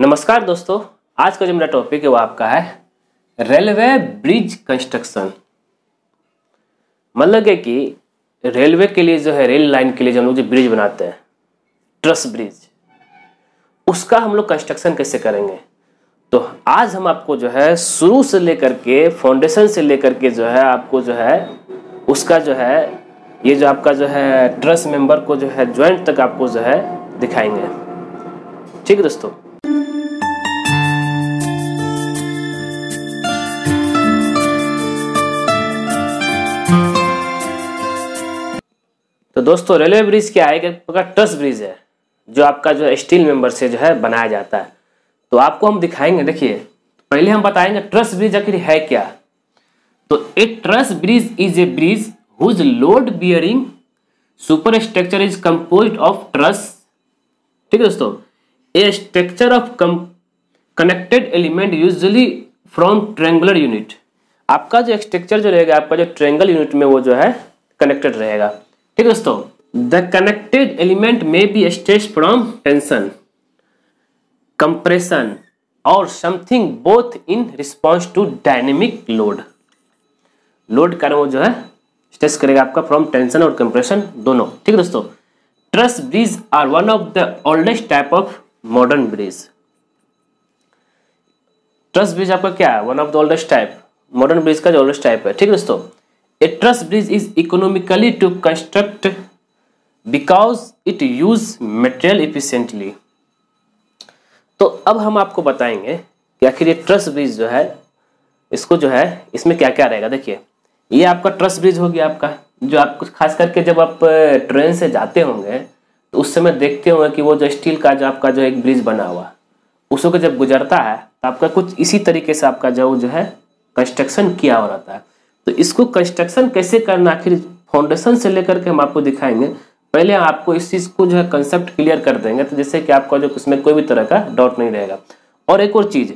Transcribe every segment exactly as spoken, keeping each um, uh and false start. नमस्कार दोस्तों, आज का जो मेरा टॉपिक है वो आपका है रेलवे ब्रिज कंस्ट्रक्शन। मतलब है कि रेलवे के लिए जो है, रेल लाइन के लिए जो हम लोग जो ब्रिज बनाते हैं, ट्रस ब्रिज, उसका हम लोग कंस्ट्रक्शन कैसे करेंगे। तो आज हम आपको जो है शुरू से लेकर के, फाउंडेशन से लेकर के जो है आपको जो है उसका जो है ये जो आपका जो है ट्रस मेंबर को जो है ज्वाइंट तक आपको जो है दिखाएंगे। ठीक है दोस्तों, तो दोस्तों रेलवे ब्रिज क्या है, एक प्रकार ट्रस ब्रिज है जो आपका जो स्टील मेंबर से जो है बनाया जाता है। तो आपको हम दिखाएंगे। देखिए, पहले हम बताएंगे ट्रस ब्रिज आखिर है क्या। तो a truss bridge is a bridge whose load bearing super structure is composed of truss. ठीक है दोस्तों, a structure of connected element usually from triangular unit. आपका जो स्ट्रक्चर जो रहेगा, आपका जो ट्रेंगल यूनिट में वो जो है कनेक्टेड रहेगा। ठीक है दोस्तों, द कनेक्टेड एलिमेंट में be stressed from tension, compression और something both in response to dynamic load. Load कारण वो जो है स्ट्रेस करेगा आपका फ्रॉम टेंशन और कंप्रेशन दोनों। ठीक है दोस्तों, truss bridge are one of the oldest type of modern bridge. Truss bridge आपका क्या है, one of the oldest type, modern bridge का जो ओल्डेस्ट टाइप है। ठीक है दोस्तों, a truss bridge is economically to construct because it use material efficiently. तो अब हम आपको बताएंगे कि आखिर ये ट्रस ब्रिज जो है, इसको जो है इसमें क्या क्या रहेगा। देखिए, ये आपका ट्रस ब्रिज हो गया आपका, जो आपको खास करके जब आप ट्रेन से जाते होंगे तो उस समय देखते होंगे कि वो जो स्टील का जो आपका जो एक ब्रिज बना हुआ, उसको के जब गुजरता है तो आपका कुछ इसी तरीके से आपका जो जो है कंस्ट्रक्शन किया हो रहता है। तो इसको कंस्ट्रक्शन कैसे करना, आखिर फाउंडेशन से लेकर के हम आपको दिखाएंगे। पहले आपको इस चीज़ को जो है कंसेप्ट क्लियर कर देंगे, तो जैसे कि आपका जो इसमें कोई भी तरह का डाउट नहीं रहेगा। और एक और चीज़,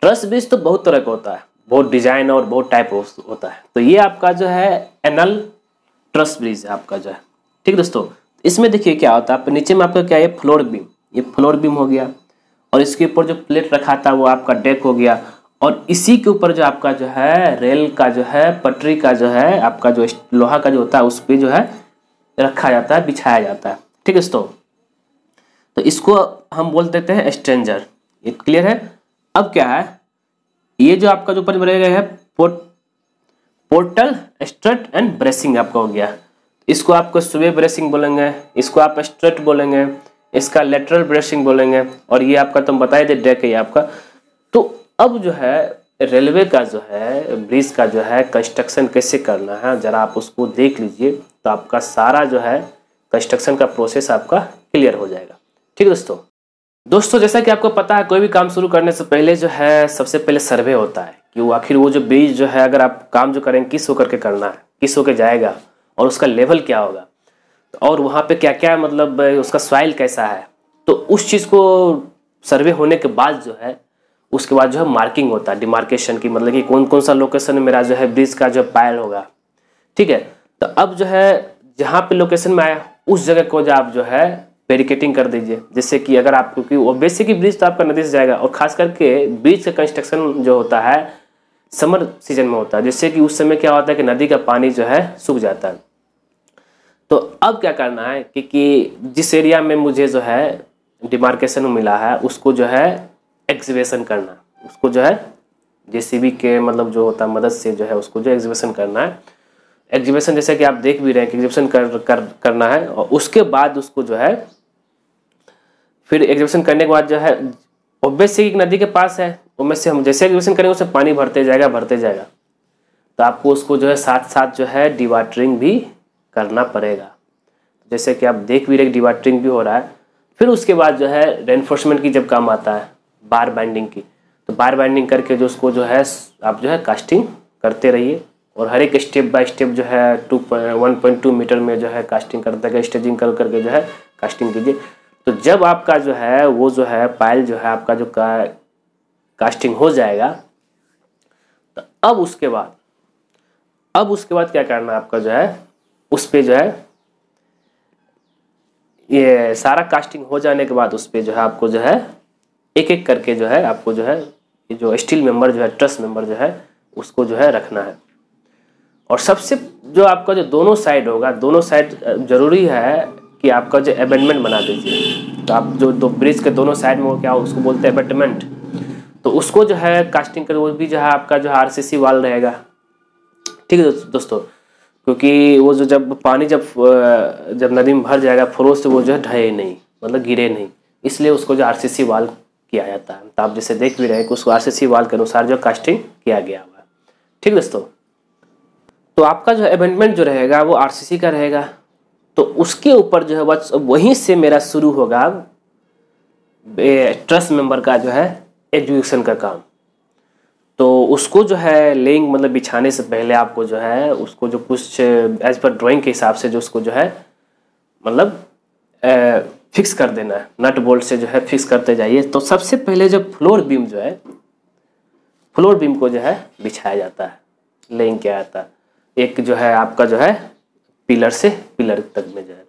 ट्रस ब्रिज तो बहुत तरह का होता है, बहुत डिजाइन और बहुत टाइप होता है। तो ये आपका जो है एनल ट्रस ब्रिज आपका जो है। ठीक दोस्तों, इसमें देखिए क्या होता है, आप नीचे में आपका क्या है फ्लोर बीम, ये फ्लोर बीम हो गया, और इसके ऊपर जो प्लेट रखा था वो आपका डेक हो गया, और इसी के ऊपर जो आपका जो है रेल का जो है पटरी का जो है आपका जो लोहा का जो होता है उस पर जो है रखा जाता है, बिछाया जाता है। ठीक है दोस्तों, तो इसको हम बोल देते हैं स्ट्रेंजर। ये क्लियर है। अब क्या है, ये जो आपका जो ऊपर बनाए गए हैं port portal strut and bracing आपका हो गया। इसको आपको स्वे ब्रेसिंग बोलेंगे, इसको आप स्ट्रट बोलेंगे, इसका लेटरल ब्रेसिंग बोलेंगे, और ये आपका तुम बताए थे डेक है ये आपका। तो अब जो है रेलवे का जो है ब्रिज का जो है कंस्ट्रक्शन कैसे करना है, जरा आप उसको देख लीजिए, तो आपका सारा जो है कंस्ट्रक्शन का प्रोसेस आपका क्लियर हो जाएगा। ठीक है दोस्तों दोस्तों जैसा कि आपको पता है, कोई भी काम शुरू करने से पहले जो है सबसे पहले सर्वे होता है कि वो आखिर वो जो ब्रिज जो है, अगर आप काम जो करेंगे किस होकर के करना है, किस होकर जाएगा, और उसका लेवल क्या होगा, और वहाँ पर क्या क्या मतलब उसका सॉइल कैसा है। तो उस चीज़ को सर्वे होने के बाद जो है उसके बाद जो है मार्किंग होता है, डिमार्केशन की, मतलब कि कौन कौन सा लोकेशन में मेरा जो है ब्रिज का जो पायल होगा। ठीक है, तो अब जो है जहाँ पे लोकेशन में आया उस जगह को जो आप जो है बैरिकेटिंग कर दीजिए। जैसे कि अगर आप, क्योंकि वो बेसिक ब्रिज तो आपका नदी से जाएगा, और खास करके ब्रिज का कंस्ट्रक्शन जो होता है समर सीजन में होता है, जैसे कि उस समय क्या होता है कि नदी का पानी जो है सूख जाता है। तो अब क्या करना है कि, कि जिस एरिया में मुझे जो है डिमार्केशन मिला है उसको जो है एक्सिवेशन करना, उसको जो है जेसीबी के मतलब जो होता है मदद से जो है उसको जो एक्सिवेशन करना है। एक्सिवेशन जैसे कि आप देख भी रहे हैं कि एक्सिवेशन कर, कर करना है, और उसके बाद उसको जो है फिर एक्सिवेशन करने के बाद जो है ऑब्वियसली एक नदी के पास है, उनमें से हम जैसे एक्सिवेशन करेंगे उससे पानी भरते जाएगा भरते जाएगा तो आपको उसको जो है साथ साथ जो है डिवाटरिंग भी करना पड़ेगा। जैसे कि आप देख भी रहे डिवाटरिंग भी हो रहा है। फिर उसके बाद जो है रेनफोर्समेंट की जब काम आता है, बार बाइंडिंग की, तो बार बाइंडिंग करके जो उसको जो है आप जो है कास्टिंग करते रहिए, और हर एक स्टेप बाय स्टेप जो है two one point two meter में जो है कास्टिंग करते गए, स्टेजिंग कर करके जो है कास्टिंग कीजिए। तो जब आपका जो है वो जो है पायल जो है आपका जो का, कास्टिंग हो जाएगा, तो अब उसके बाद अब उसके बाद क्या करना है, आपका जो है उस पर जो है ये सारा कास्टिंग हो जाने के बाद उस पर जो है आपको जो है एक एक करके जो है आपको जो है जो स्टील मेंबर जो है ट्रस मेंबर जो है उसको जो है रखना है। और सबसे जो आपका जो दोनों साइड होगा, दोनों साइड जरूरी है कि आपका जो एबेटमेंट बना दीजिए। तो आप जो दो ब्रिज के दोनों साइड में हो क्या उसको बोलते हैं एबेटमेंट, तो उसको जो है कास्टिंग कर वो भी जो है आपका जो आर सी सी वाल रहेगा। ठीक है दोस्तों, क्योंकि वो जो जब पानी जब जब नदी में भर जाएगा फ्रोज से वो जो है ढहे नहीं, मतलब गिरे नहीं, इसलिए उसको जो आर सी सी वाल किया जाता है। तो आप जैसे देख भी रहे हैं कि उसको आर सी सी वाल के अनुसार जो कास्टिंग किया गया हुआ है। ठीक दोस्तों, तो आपका जो एबेटमेंट जो रहेगा वो आर सी सी का रहेगा। तो उसके ऊपर जो है बस वहीं से मेरा शुरू होगा ट्रस्ट मेंबर का जो है एग्जीक्यूशन का काम। तो उसको जो है लेइंग मतलब बिछाने से पहले आपको जो है उसको जो कुछ एज पर ड्राइंग के हिसाब से जो उसको जो है मतलब फिक्स कर देना है, नट बोल्ट से जो है फिक्स करते जाइए। तो सबसे पहले जो फ्लोर बीम जो है फ्लोर बीम को जो है बिछाया जाता है, लेइंग किया जाता है, एक जो है आपका जो है पिलर से पिलर तक में जो है।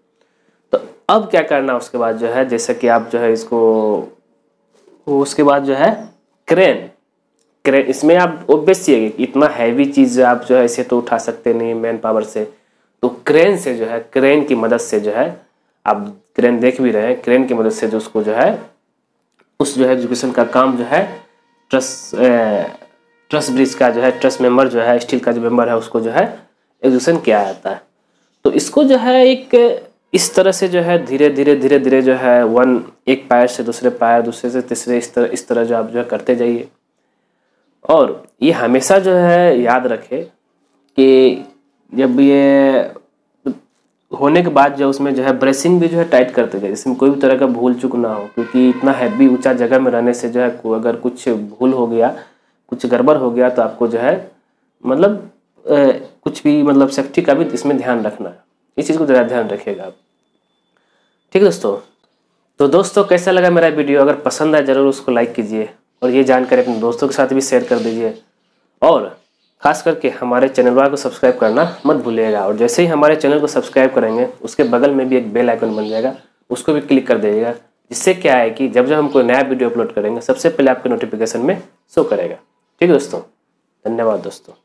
तो अब क्या करना उसके बाद जो है, जैसे कि आप जो है इसको उसके बाद जो है क्रेन क्रेन इसमें आप ऑब्वियस है कि इतना हैवी चीज़ आप जो है इसे तो उठा सकते नहीं मैन पावर से, तो क्रेन से जो है क्रेन की मदद से जो है आप क्रेन देख भी रहे हैं, क्रेन की मदद से जो उसको जो है उस जो है एग्जीक्यूशन का काम जो है ट्रस ट्रस ब्रिज का जो है ट्रस मेंबर जो है स्टील का जो मेंबर है उसको जो है एग्जीक्यूशन किया जाता है। तो इसको जो है एक इस तरह से जो है धीरे धीरे धीरे धीरे जो है वन एक पायर से दूसरे पायर, दूसरे से तीसरे, इस तरह इस तरह जो आप जो है करते जाइए। और ये हमेशा जो है याद रखें कि जब ये होने के बाद जो उसमें जो है ब्रेसिंग भी जो है टाइट करते जाइए, इसमें कोई भी तरह का भूल चूक ना हो, क्योंकि इतना हैवी ऊंचा जगह में रहने से जो है अगर कुछ भूल हो गया, कुछ गड़बड़ हो गया, तो आपको जो है मतलब ए, कुछ भी मतलब सेफ्टी का भी इसमें ध्यान रखना है, इस चीज़ को ज़रा ध्यान रखिएगा आप। ठीक है दोस्तों, तो दोस्तों कैसा लगा मेरा वीडियो? अगर पसंद आए ज़रूर उसको लाइक कीजिए और ये जानकारी अपने दोस्तों के साथ भी शेयर कर दीजिए, और खास करके हमारे चैनल को सब्सक्राइब करना मत भूलिएगा। और जैसे ही हमारे चैनल को सब्सक्राइब करेंगे उसके बगल में भी एक बेल आइकन बन जाएगा, उसको भी क्लिक कर दीजिएगा, जिससे क्या है कि जब जब हम कोई नया वीडियो अपलोड करेंगे सबसे पहले आपके नोटिफिकेशन में शो करेगा। ठीक है दोस्तों, धन्यवाद दोस्तों।